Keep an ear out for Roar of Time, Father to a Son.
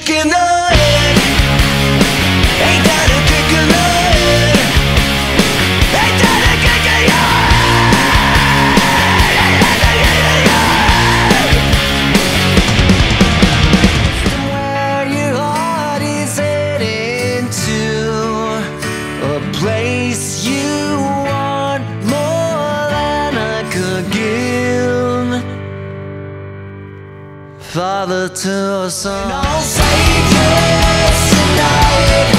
kick in the head. Ain't that a kick in the head? Ain't that a kick in your head? Somewhere your heart is heading to, a place you want more than I could give. Father to a son. And I'll save you tonight.